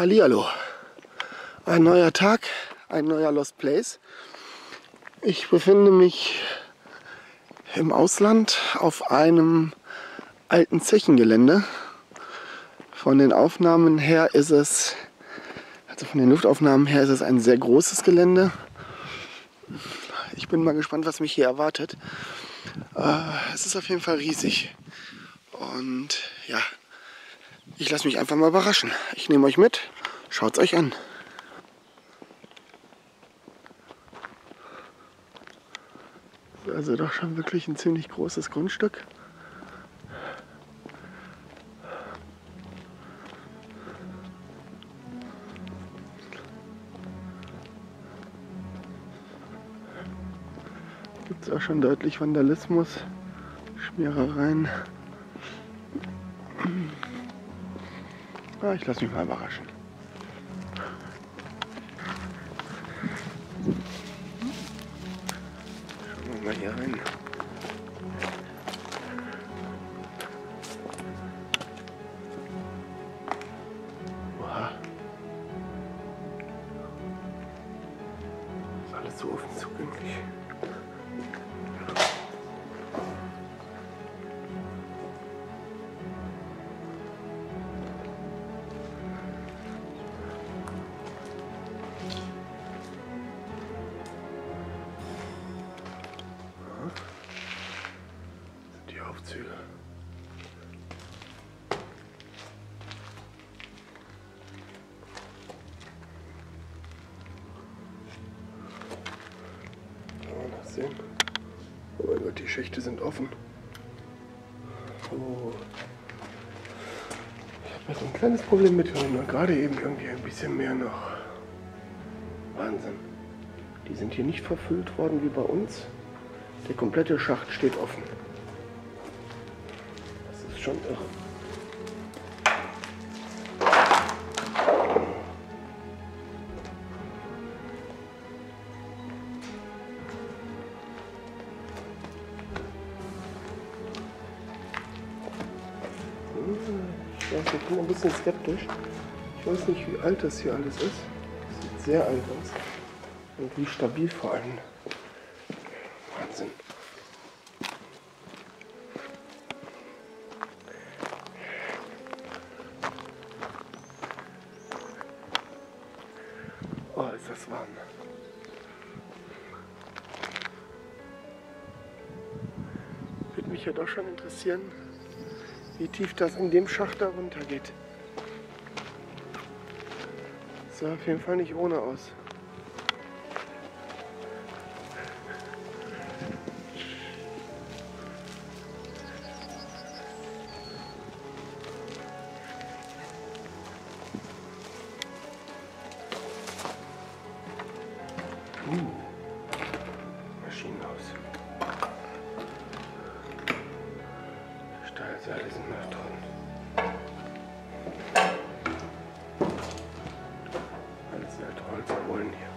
Hallihallo, ein neuer Tag, ein neuer Lost Place. Ich befinde mich im Ausland auf einem alten Zechengelände. Von den Aufnahmen her ist es, also von den Luftaufnahmen her ist es ein sehr großes Gelände. Ich bin mal gespannt, was mich hier erwartet. Es ist auf jeden Fall riesig. Und ja, ich lasse mich einfach mal überraschen. Ich nehme euch mit, schaut's euch an. Also doch schon wirklich ein ziemlich großes Grundstück. Gibt es auch schon deutlich Vandalismus, Schmierereien. Ich lasse mich mal überraschen. Schauen wir mal hier rein. Oha. Ist alles so offen zugänglich. Oh mein Gott, die Schächte sind offen. Oh. Ich habe jetzt ein kleines Problem mit Hörnern. Gerade eben irgendwie ein bisschen mehr noch. Wahnsinn. Die sind hier nicht verfüllt worden wie bei uns. Der komplette Schacht steht offen. Das ist schon irre. Ich bin ein bisschen skeptisch. Ich weiß nicht, wie alt das hier alles ist. Das sieht sehr alt aus. Und wie stabil vor allem. Wahnsinn. Oh, ist das warm. Würde mich ja doch schon interessieren, wie tief das in dem Schacht da runter geht. Das sah auf jeden Fall nicht ohne aus. Maschinenhaus. Stahlseile sind noch drin. Alles alte Holzkohlen hier.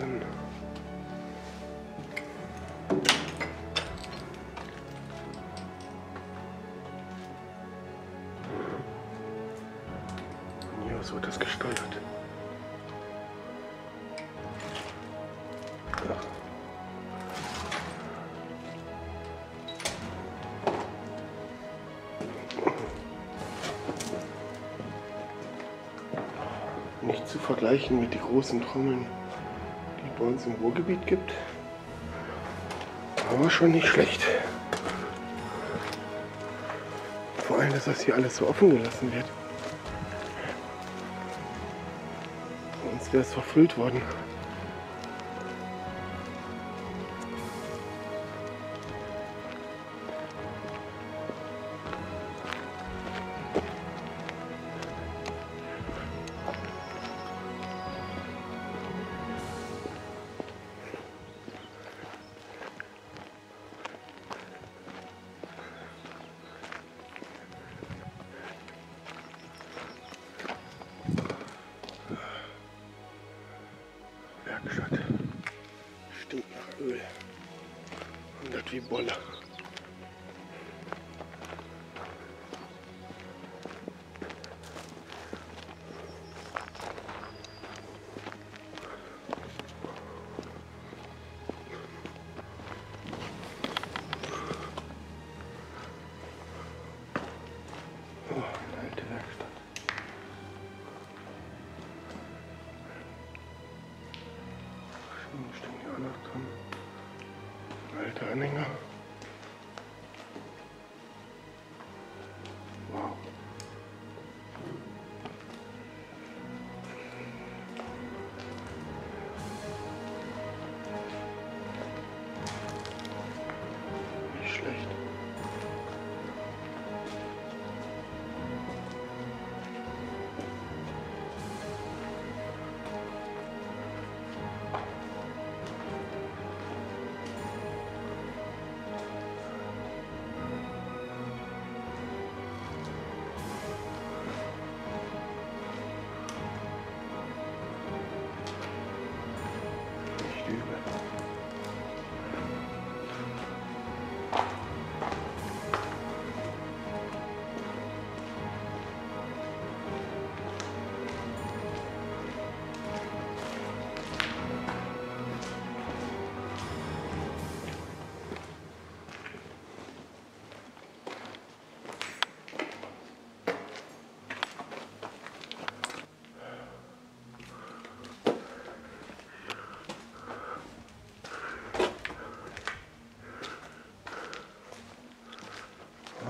Wahnsinn. Ja, so wird das gesteuert. Ja. Nicht zu vergleichen mit den großen Trommeln, die bei uns im Ruhrgebiet gibt, aber schon nicht schlecht. Vor allem, dass das hier alles so offen gelassen wird. Sonst wäre es verfüllt worden. Stinkt nach Öl. Und das wie Bolle. gemacht haben. Alter Anhänger. Wow. Nicht schlecht.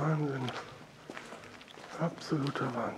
Wahnsinn, absoluter Wahnsinn.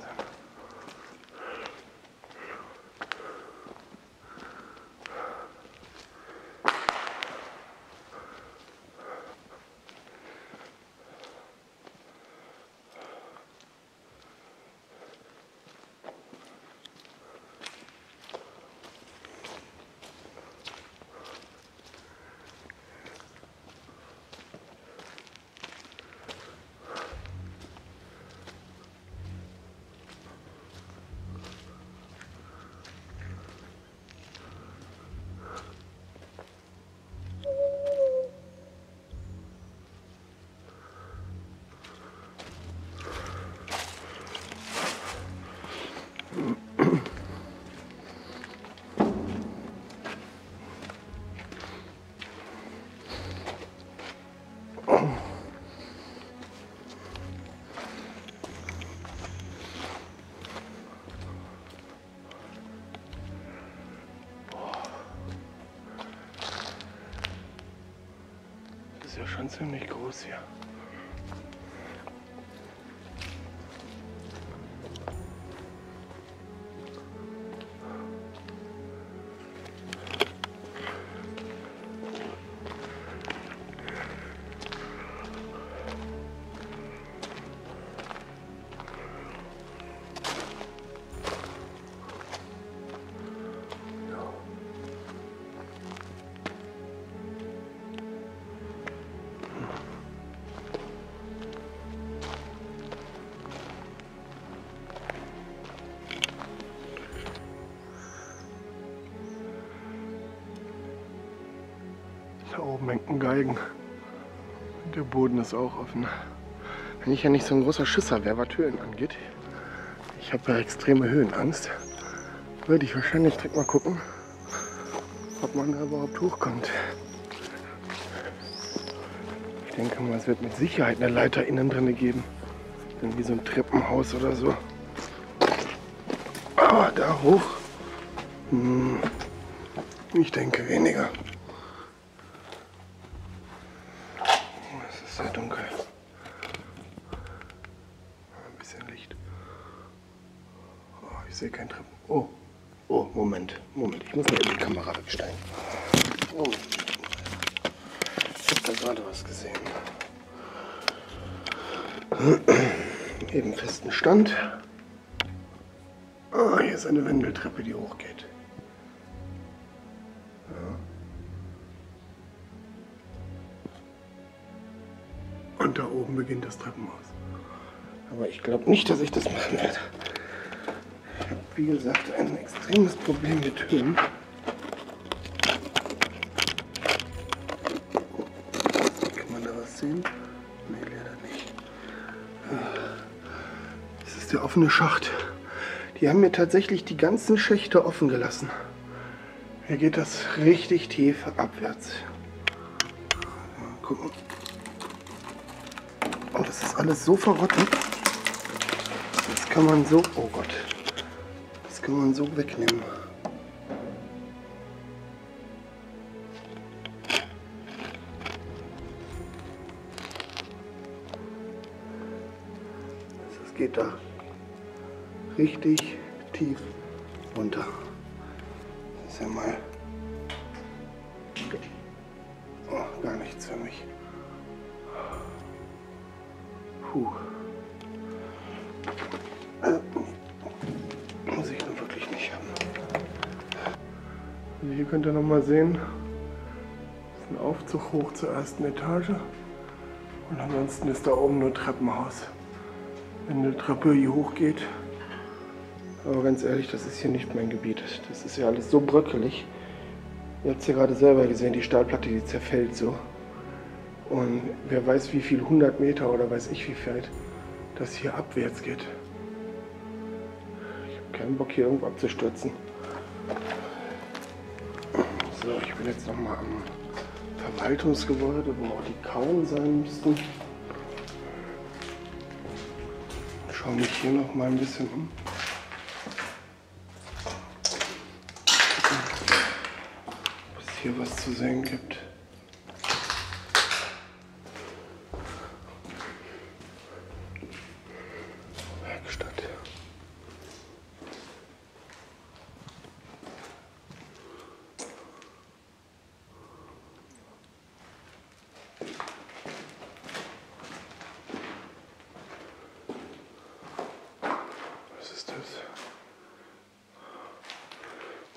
Das ist ja schon ziemlich groß hier. Da oben hängt ein Geigen. Der Boden ist auch offen. Wenn ich ja nicht so ein großer Schisser wäre, was Höhen angeht, ich habe ja extreme Höhenangst, würde ich wahrscheinlich direkt mal gucken, ob man da überhaupt hochkommt. Ich denke mal, es wird mit Sicherheit eine Leiter innen drin geben. Irgendwie so ein Treppenhaus oder so. Aber da hoch? Ich denke weniger. Sehr dunkel. Ein bisschen Licht. Oh, ich sehe keinen Treppen. Oh, Moment. Ich muss mir eben die Kamera wegstellen. Oh. Ich habe da gerade was gesehen. Eben festen Stand. Oh, hier ist eine Wendeltreppe, die hochgeht. Und da oben beginnt das Treppenhaus. Aber ich glaube nicht, dass ich das machen werde. Ich habe, wie gesagt, ein extremes Problem mit Höhen. Kann man da was sehen? Nee, leider nicht. Das ist der offene Schacht. Die haben mir tatsächlich die ganzen Schächte offen gelassen. Hier geht das richtig tief abwärts. Mal gucken. Oh, das ist alles so verrottet. Das kann man so... Oh Gott. Das kann man so wegnehmen. geht da richtig tief runter. Das ist ja mal oh, gar nichts für mich. Puh. Muss ich nun wirklich nicht haben. Also hier könnt ihr nochmal sehen, ist ein Aufzug hoch zur ersten Etage. Und ansonsten ist da oben nur Treppenhaus. Wenn eine Treppe hier hoch geht. Aber ganz ehrlich, das ist hier nicht mein Gebiet. Das ist ja alles so bröckelig. Ihr habt es ja gerade selber gesehen, die Stahlplatte, die zerfällt so. Und wer weiß wie viel 100 Meter oder weiß ich wie fällt, das hier abwärts geht. Ich habe keinen Bock hier irgendwo abzustürzen. So, ich bin jetzt nochmal am Verwaltungsgebäude, wo auch die Kauen sein müssten. Schau mich hier noch mal ein bisschen um. Ob es hier was zu sehen gibt. Werkstatt.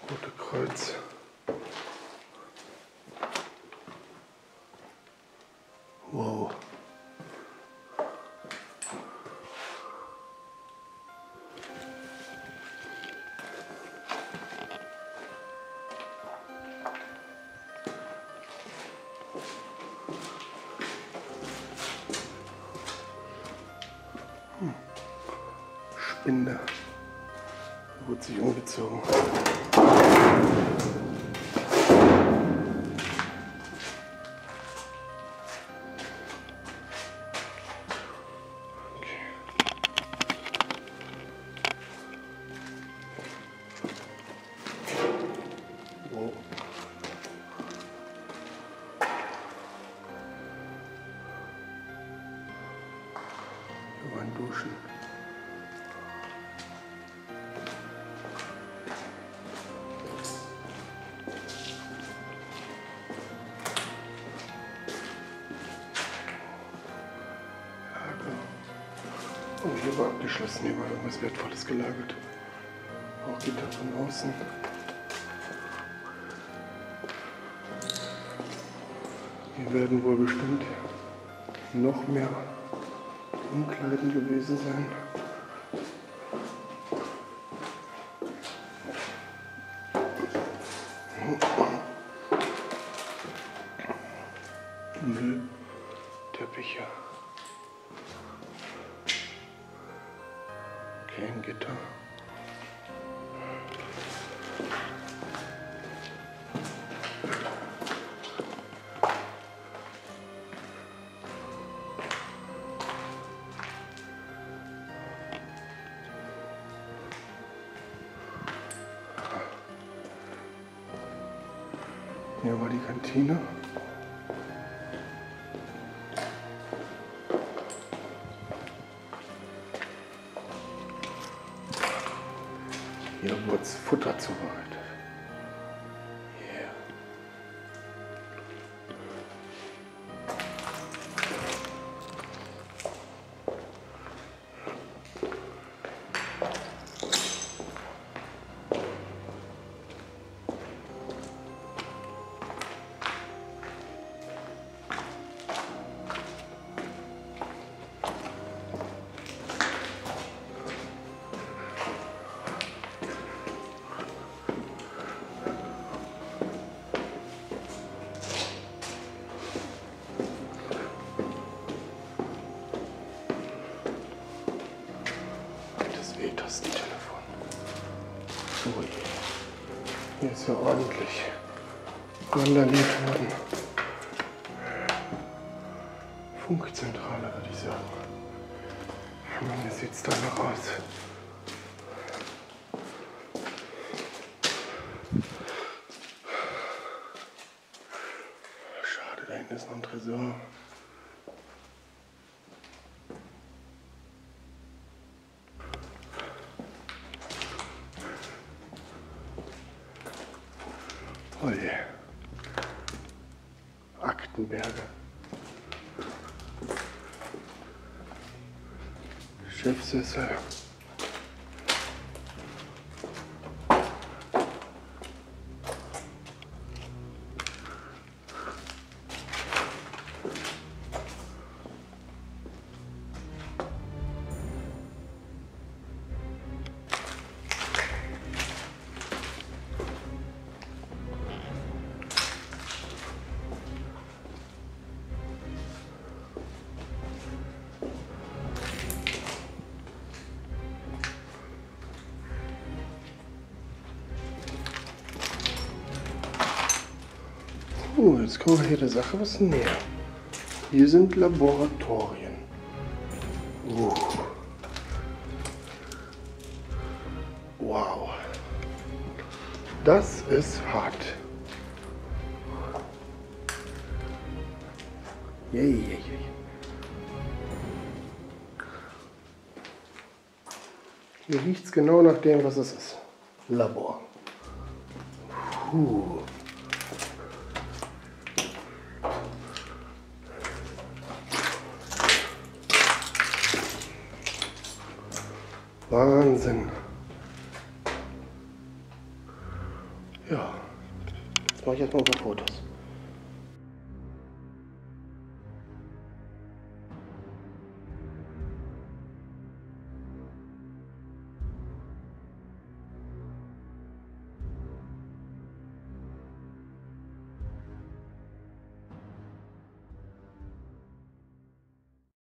Rote Kreuz. Wow. Spinde. Da wurde sich umgezogen. Duschen. Ja, und hier war abgeschlossen, hier war irgendwas Wertvolles gelagert. Auch Gitter von außen. Hier werden wohl bestimmt noch mehr Umkleiden gewesen sein. Müll, Teppiche. Kein Gitter. Hier war die Kantine. Hier wurde das Futter zubereitet. Das Telefon. Ui. Hier ist ja ordentlich vandaliert worden. Funkzentrale, würde ich sagen. Ich meine, das sieht danach aus. Schade, da hinten ist noch ein Tresor. Oh je. Aktenberge. Chefsessel. Oh, jetzt kommen wir hier der Sache was näher. Hier sind Laboratorien. Wow. Das ist hart. Yay. Hier riecht es genau nach dem, was es ist. Labor. Puh. Wahnsinn. Ja, jetzt mache ich erstmal ein paar Fotos.